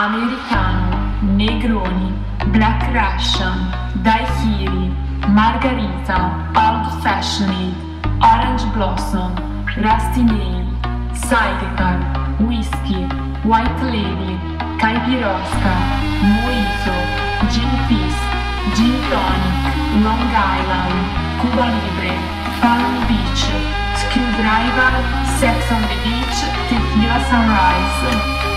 Americano, Negroni, Black Russian, Daiquiri, Margarita, Old Fashioned, Orange Blossom, Rusty Nail, Sidecar, Whiskey, White Lady, Caipirosca, Mojito, Gin Fizz, Gin Tonic, Long Island, Cuba Libre, Palm Beach, Screwdriver, Sex on the Beach, Tequila Sunrise.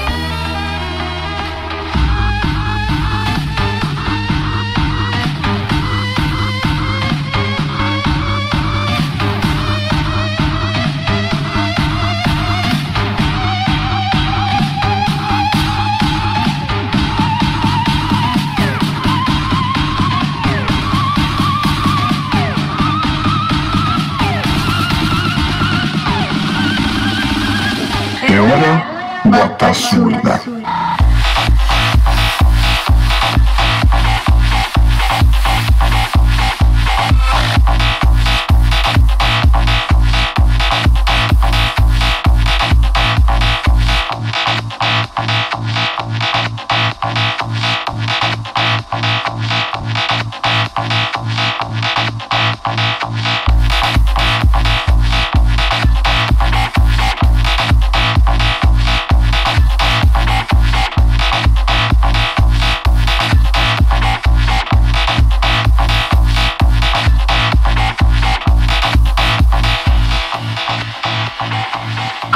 E ora, Gatta Assurda.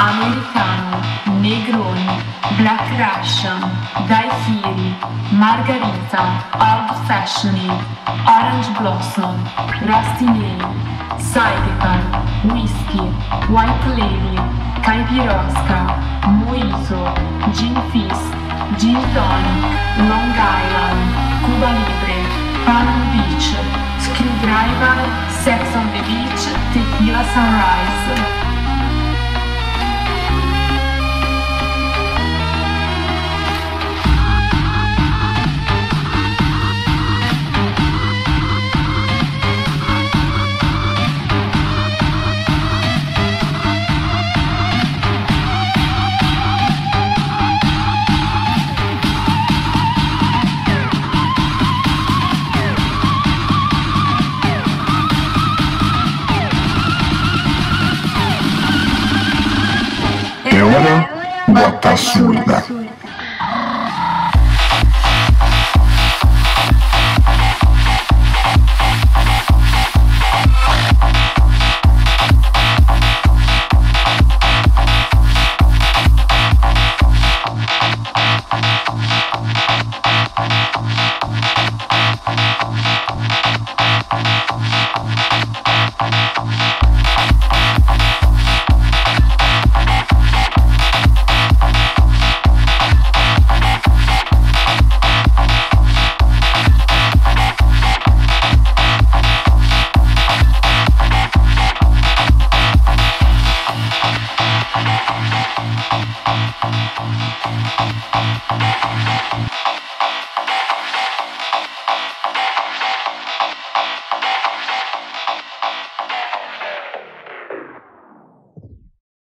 Americano, Negroni, Black Russian, Daiquiri, Margarita, Old Fashioned, Orange Blossom, Rusty Nail, Sidecar, Whiskey, White Lady, Caipirosca, Mojito, Gin Fizz, Gin Tonic, Long Island, Cuba Libre, Palm Beach, Screwdriver, Sex on the Beach, Tequila Sunrise. E ora, Gatta Assurda.